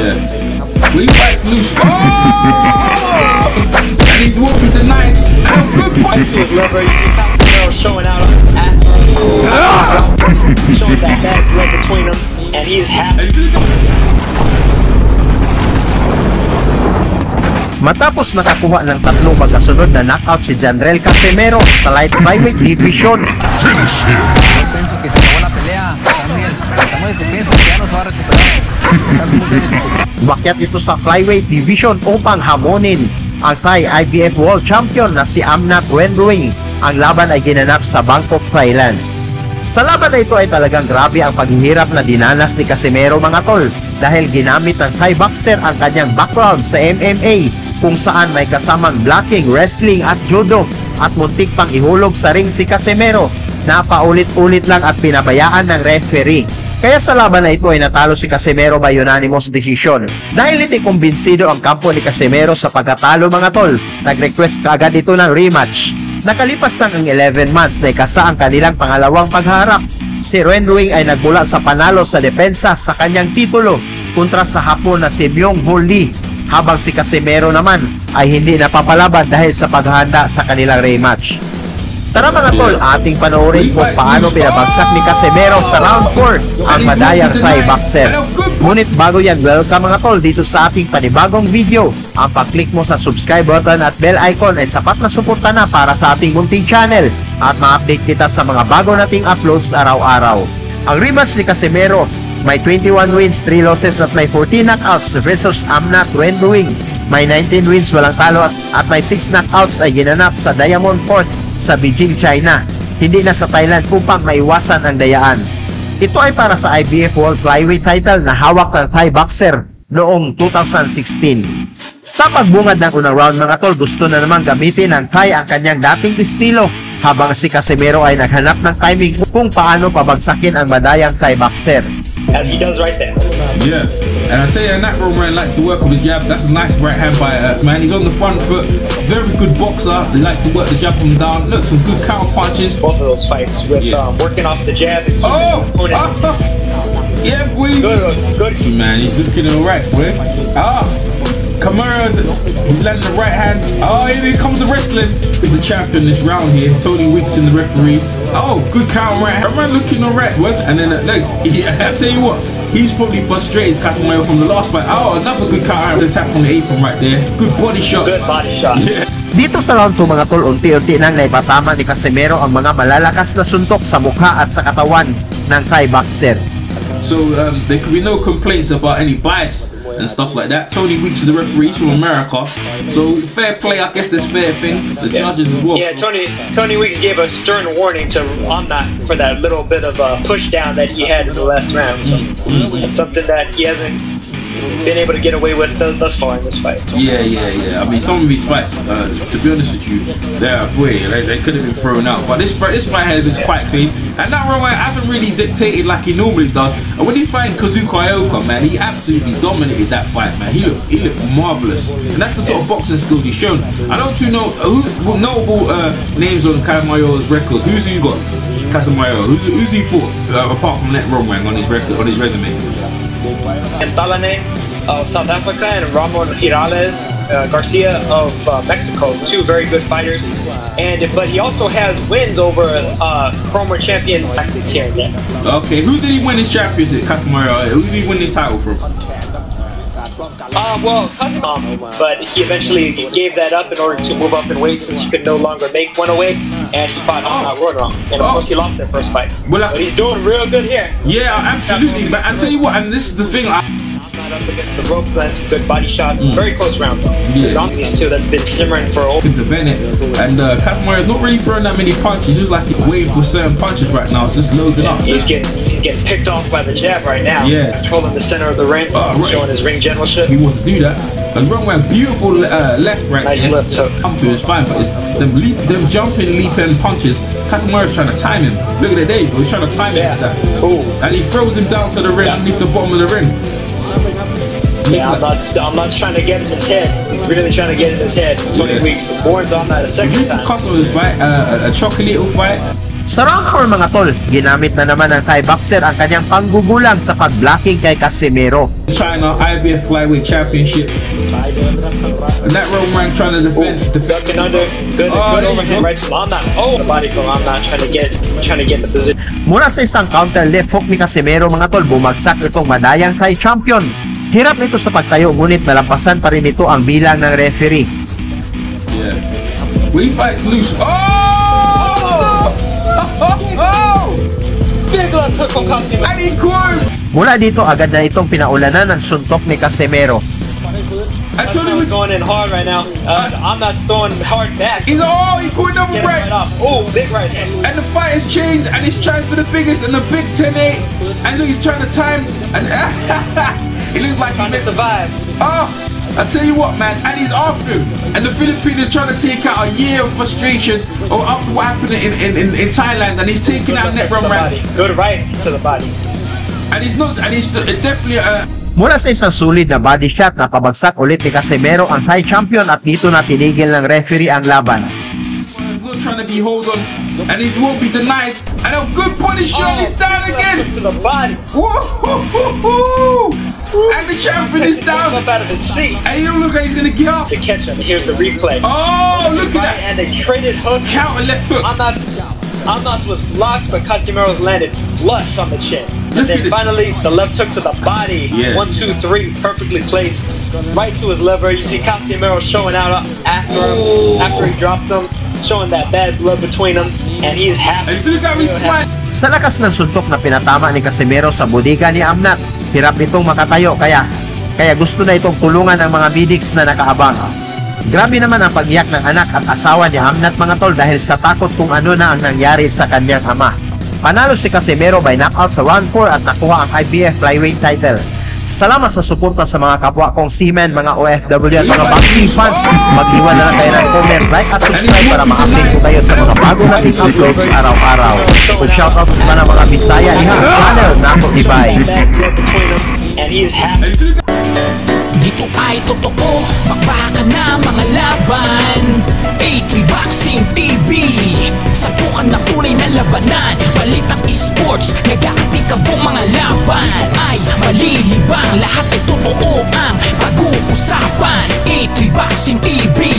Yeah. Will you fight Solution? Oh! And he's walking to 9. Good punch. Rubber, you see Casimero showing out at showing that back right between them, and he's happy. Matapos nakakuha ng tatlong magkasunod na knockout si Johnriel Casimero sa light flyweight division. Finish him! Umakyat ito sa flyweight division upang hamonin ang Thai IBF World Champion na si Amnat Wendwing. Ang laban ay ginanap sa Bangkok, Thailand. Sa laban na ito ay talagang grabe ang paghihirap na dinanas ni Casimero, mga tol, dahil ginamit ng Thai boxer ang kanyang background sa MMA kung saan may kasamang blocking, wrestling at judo, at muntik pang ihulog sa ring si Casimero na paulit-ulit lang at pinabayaan ng referee. Kaya sa laban na ito ay natalo si Casimero by unanimous decision. Dahil hindi kumbinsido ang kampo ni Casimero sa pagkatalo, mga tol, nag-request kaagad ito ng rematch. Nakalipas na ang 11 months na ikasa ang kanilang pangalawang pagharap. Si Wendwing ay nagmula sa panalo sa depensa sa kanyang titulo kontra sa Hapon na si Myung-Ho Lee, habang si Casimero naman ay hindi napapalaban dahil sa paghahanda sa kanilang rematch. Tara, mga tol, ating panoorin kung paano pinabagsak ni Casimero sa round 4 ang madayang Thai boxer. Ngunit bago yan, welcome, mga tol, dito sa ating panibagong video. Ang pag-click mo sa subscribe button at bell icon ay sapat na suporta na para sa ating munting channel at ma-update kita sa mga bago nating uploads araw-araw. Ang rematch ni Casimero, may 21 wins, 3 losses at may 14 knockouts versus Amnat Wendwing. May 19 wins, walang talo at may 6 knockouts ay ginanap sa Diamond Force sa Beijing, China. Hindi na sa Thailand upang maiwasan ang dayaan. Ito ay para sa IBF World Flyweight title na hawak ng Thai boxer noong 2016. Sa pagbungad ng unang round, mga tol, gusto na naman gamitin ng Thai ang kanyang dating estilo, habang si Casimero ay naghanap ng timing kung paano pabagsakin ang madayang Thai boxer. As he does right there. Yeah, and I tell you, Amnat Wendwing likes to work with the jab. That's a nice right hand by man. He's on the front foot, very good boxer. He likes to work the jab from down. Look, some good counter punches. Both of those fights with working off the jab. And yeah, boy. Good man. He's looking alright, boy. Camara's landing the right hand. Oh, here comes the wrestling with the champion this round here, Tony Weeks in the referee. Oh, good count right hand. Am looking alright, boy? And then look, I tell you what, he's probably frustrated, Casimero, from the last fight. Oh, another good counter attack on the apron right there. Good body shot. Good body shot. Yeah. Dito sa round 2, mga tol, unti-unti nang naipatama ni Casimero ang mga malalakas na suntok sa mukha at sa katawan ng Thai boxer. So there could be no complaints about any bias and stuff like that. Tony Weeks is the referee, he's from America, so fair play, I guess. That's fair thing. The judges as well. Yeah, Tony Weeks gave a stern warning to Amnat for that little bit of a push down that he had in the last round. So it's something that he hasn't been able to get away with thus far in this fight. Yeah. I mean, some of these fights, to be honest with you, they're boy, they could have been thrown out. But this fight has been quite clean, and that Ramon hasn't really dictated like he normally does. And when he's fighting Kazuka Ioka, man, he absolutely dominated that fight, man. He looked marvelous, and that's the sort of boxing skills he's shown. I don't too know who notable names on Casimiro's records. Who's he got? Casimero. Who's he fought apart from that Ramon on his record, on his resume? Talane of South Africa and Ramon Firales Garcia of Mexico, two very good fighters. But he also has wins over former champion tactics here. Okay, who did he win his championship? Casimero. Who did he win his title from? Well, Casimero, but he eventually gave that up in order to move up in weight since he could no longer make 108, and he fought Amnat Wendwing, and of course he lost their first fight. Well, but he's doing real good here. Yeah, absolutely. But I tell you what, and this is the thing. Amnat up against the ropes, that's good body shots. Very close round though. Yeah. These two that's been simmering for over. To Bennett, and Casimiro's not really throwing that many punches. He's like waiting for certain punches right now. It's just loading up. He's getting picked off by the jab right now. Yeah. Controlling the center of the ring, showing his ring generalship. He wants to do that. And Wrong, beautiful left right. Nice left hook. It's fine, but it's them jumping, leaping punches. Casimiro's trying to time him. Look at that, Dave. He's trying to time him like that. Cool. And he throws him down to the ring underneath the bottom of the ring. Yeah, I'm not trying to get in his head. He's really trying to get in his head. 20 weeks warns on that a second time. Cost of this fight, a chocolate fight. Sa round 4 mga tol, ginamit na naman ng Thai boxer ang kanyang panggugulang sa pag-blocking kay Casimero. China IBF Flyweight Championship. And that row man trying to defend. Good, good, good, right from Amnat, trying to get the position. Mura sa isang counter left hook ni Casimero mga tol, bumagsak itong madayang Thai champion. Hirap nito sa pagtayo, ngunit nalampasan pa rin ito ang bilang ng referee. Yeah. We fight loose. Mula dito agad na itong pinaulanan ng suntok ni Casimero. I tell you what, man, and he's after him. And the Philippines is trying to take out a year of frustration or after what happened in Thailand, and he's taking out net run round. Good right to the body. And he's not, and he's definitely a... Mula sa isang sulit na body shot, napabagsak ulit ni Casimero ang Thai champion at dito na tinigil ng referee ang laban. He's not trying to be hold on, and it won't be denied. And a good punishment, he's down again. To the body. Woo-hoo-hoo-hoo! And the champion is down. Up out of his seat. And you don't look like he's gonna get up. To catch him. Here's the replay. Oh, look at that! And a crated hook. Counter left hook. Amnat was blocked, but Casimiro's landed flush on the chin. And then finally, the left hook to the body. Yeah. 1, 2, 3, perfectly placed. Right to his liver. You see Casimero showing out after him, after he drops him, showing that bad blood between them, and he's happy. Sa lakas ng suntok na pinatama ni Casimero sa bodega ni Amnat, hirap itong makatayo kaya gusto na itong tulungan ng mga bidigs na nakaabang. Grabe naman ang pag-iyak ng anak at asawa ni Amnat mga tol dahil sa takot kung ano na ang nangyari sa kanyang ama. Panalo si Casimero by knockout sa round 4 at nakuha ang IBF flyweight title. Salamat sa suporta sa mga kapwa kong seamen, mga OFW at mga boxing fans. Mag-iwan na lang kayo ng comment, like at subscribe para ma-update po tayo sa mga bago nating uploads araw-araw. Kung shoutout sa mga Bisaya niya channel na ako ibay. Dito ay totoo, magpaka na mga laban. A3 Boxing TV, sapukan na tunay na labanan. Balitang esports, nag-aatikabong mga laban ay malilibang, lahat ay totoo ang pag-uusapan. A3 Boxing TV.